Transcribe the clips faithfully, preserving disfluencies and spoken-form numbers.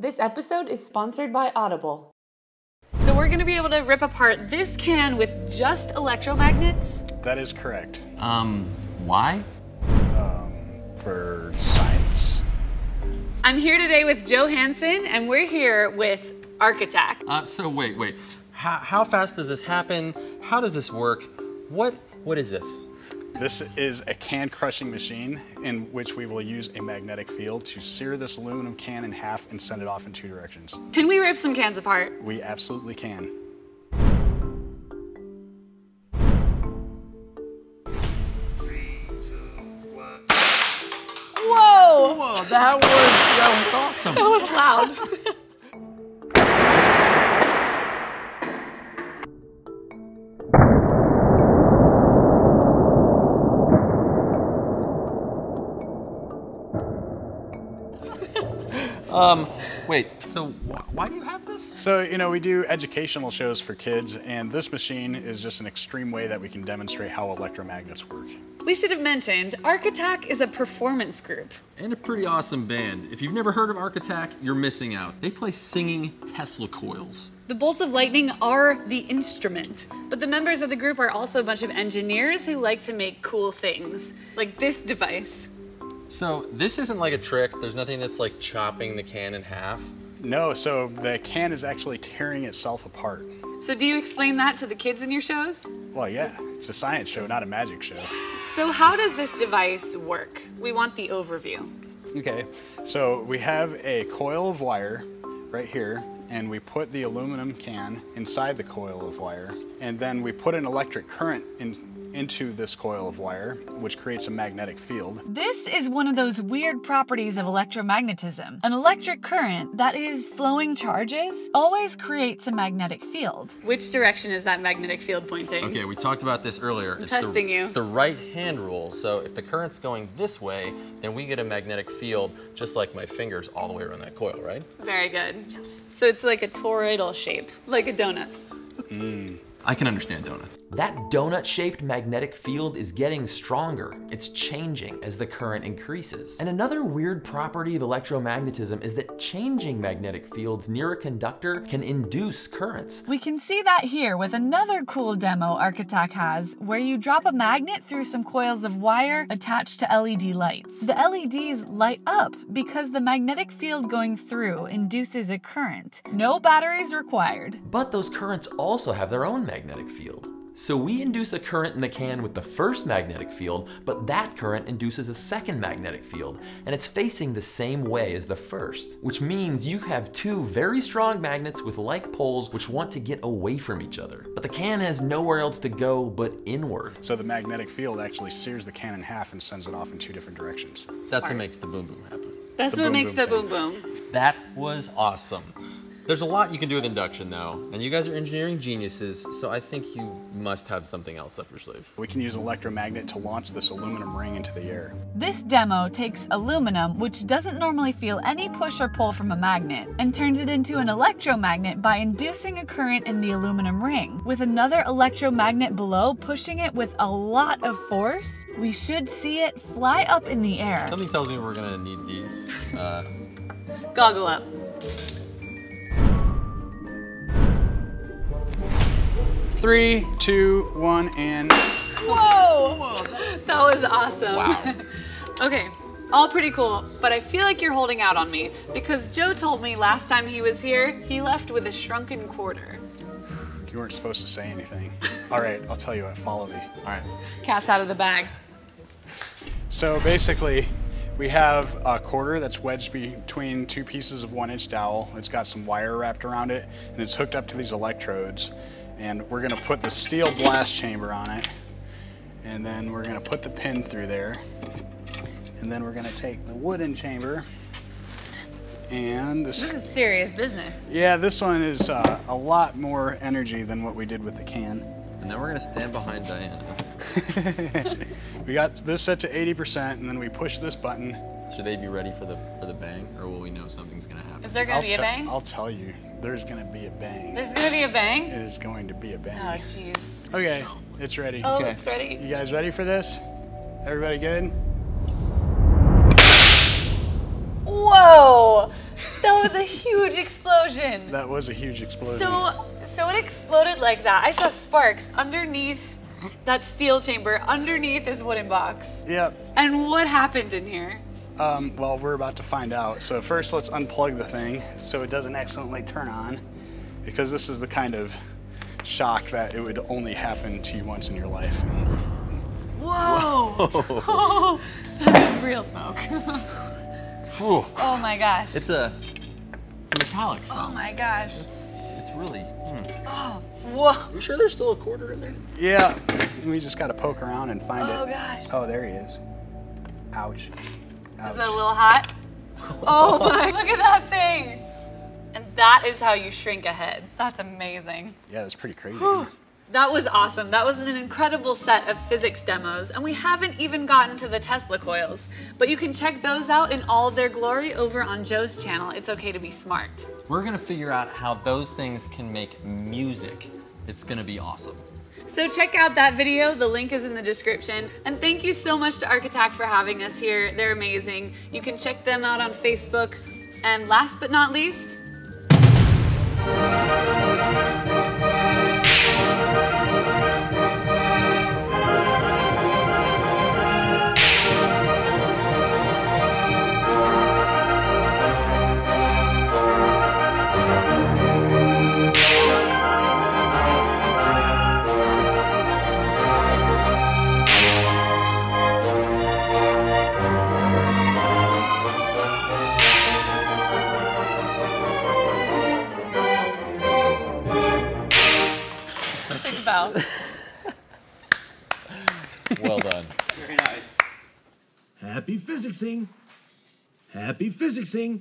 This episode is sponsored by Audible. So we're gonna be able to rip apart this can with just electromagnets? That is correct. Um, why? Um, for science. I'm here today with Joe Hanson, and we're here with Arc Attack. Uh, so wait, wait. How, how fast does this happen? How does this work? What, what is this? This is a can crushing machine in which we will use a magnetic field to sear this aluminum can in half and send it off in two directions. Can we rip some cans apart? We absolutely can. Three, two, one. Whoa! Whoa, that was, that was awesome. That was loud. Um, wait, so wh why do you have this? So, you know, we do educational shows for kids, and this machine is just an extreme way that we can demonstrate how electromagnets work. We should have mentioned, Arc Attack is a performance group. And a pretty awesome band. If you've never heard of Arc Attack, you're missing out. They play singing Tesla coils. The bolts of lightning are the instrument, but the members of the group are also a bunch of engineers who like to make cool things, like this device. So this isn't like a trick. There's nothing that's like chopping the can in half. No, so the can is actually tearing itself apart. So do you explain that to the kids in your shows? Well, yeah, it's a science show, not a magic show. So how does this device work? We want the overview. Okay, so we have a coil of wire right here, and we put the aluminum can inside the coil of wire, and then we put an electric current in into this coil of wire, which creates a magnetic field. This is one of those weird properties of electromagnetism. An electric current, that is flowing charges, always creates a magnetic field. Which direction is that magnetic field pointing? Okay, we talked about this earlier. I'm it's testing the, you. It's the right-hand rule, so if the current's going this way, then we get a magnetic field just like my fingers all the way around that coil, right? Very good. Yes. So it's like a toroidal shape, like a donut. Mm. I can understand donuts. That donut-shaped magnetic field is getting stronger. It's changing as the current increases. And another weird property of electromagnetism is that changing magnetic fields near a conductor can induce currents. We can see that here with another cool demo Arc Attack has, where you drop a magnet through some coils of wire attached to L E D lights. The L E Ds light up because the magnetic field going through induces a current. No batteries required. But those currents also have their own magnetic field. So we induce a current in the can with the first magnetic field, but that current induces a second magnetic field, and it's facing the same way as the first, which means you have two very strong magnets with like poles which want to get away from each other. But the can has nowhere else to go but inward. So the magnetic field actually sears the can in half and sends it off in two different directions. That's what makes the boom boom happen. That's what makes the boom boom. That was awesome. There's a lot you can do with induction though, and you guys are engineering geniuses, so I think you must have something else up your sleeve. We can use an electromagnet to launch this aluminum ring into the air. This demo takes aluminum, which doesn't normally feel any push or pull from a magnet, and turns it into an electromagnet by inducing a current in the aluminum ring. With another electromagnet below pushing it with a lot of force, we should see it fly up in the air. Something tells me we're gonna need these. Uh... Goggle up. Three, two, one, and... Whoa! Whoa. That was awesome. Wow. Okay, all pretty cool, but I feel like you're holding out on me because Joe told me last time he was here, he left with a shrunken quarter. You weren't supposed to say anything. All right, I'll tell you what, follow me. All right. Cat's out of the bag. So basically, we have a quarter that's wedged between two pieces of one inch dowel. It's got some wire wrapped around it, and it's hooked up to these electrodes. And we're gonna put the steel blast chamber on it, and then we're gonna put the pin through there, and then we're gonna take the wooden chamber, and this... This is serious business. Yeah, this one is uh, a lot more energy than what we did with the can. And then we're gonna stand behind Diana. We got this set to eighty percent, and then we push this button. Should they be ready for the for the bang, or will we know something's gonna happen? Is there gonna I'll be a bang? I'll tell you. There's gonna be a bang. There's gonna be a bang? It is going to be a bang. Oh, jeez. Okay, it's ready. Oh, okay. It's ready. You guys ready for this? Everybody good? Whoa! That That was a huge explosion. That was a huge explosion. So, so it exploded like that. I saw sparks underneath that steel chamber, underneath this wooden box. Yep. And what happened in here? Um, well, we're about to find out. So first, let's unplug the thing so it doesn't accidentally turn on, because this is the kind of shock that it would only happen to you once in your life. Whoa! Whoa. Oh, that is real smoke. Ooh. Oh my gosh. It's a, it's a metallic smoke. Oh my gosh. It's, it's really, mm. Oh, whoa. Are you sure there's still a quarter in there? Yeah, we just gotta poke around and find oh, it. Oh gosh. Oh, there he is. Ouch. Ouch. Is that a little hot? Oh my, look at that thing. And that is how you shrink a head. That's amazing. Yeah, that's pretty crazy. Whew. That was awesome. That was an incredible set of physics demos, and we haven't even gotten to the Tesla coils. But you can check those out in all of their glory over on Joe's channel, It's Okay to Be Smart. We're gonna figure out how those things can make music. It's gonna be awesome. So check out that video, the link is in the description. And thank you so much to Arc Attack for having us here, they're amazing. You can check them out on Facebook. And last but not least, well done. Very nice. Happy physicsing. Happy physicsing.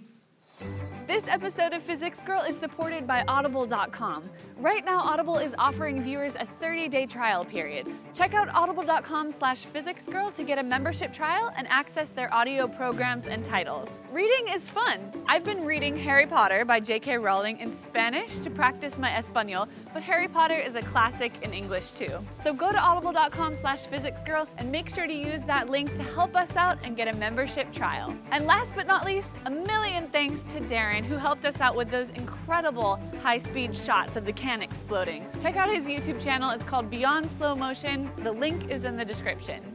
This episode of Physics Girl is supported by audible dot com. Right now, Audible is offering viewers a thirty day trial period. Check out audible dot com slash physics girl to get a membership trial and access their audio programs and titles. Reading is fun. I've been reading Harry Potter by J K Rowling in Spanish to practice my Espanol, but Harry Potter is a classic in English too. So go to audible dot com slash physics girl and make sure to use that link to help us out and get a membership trial. And last but not least, a million thanks to Darren, who helped us out with those incredible high-speed shots of the can exploding. Check out his YouTube channel, it's called Beyond Slow Motion. The link is in the description.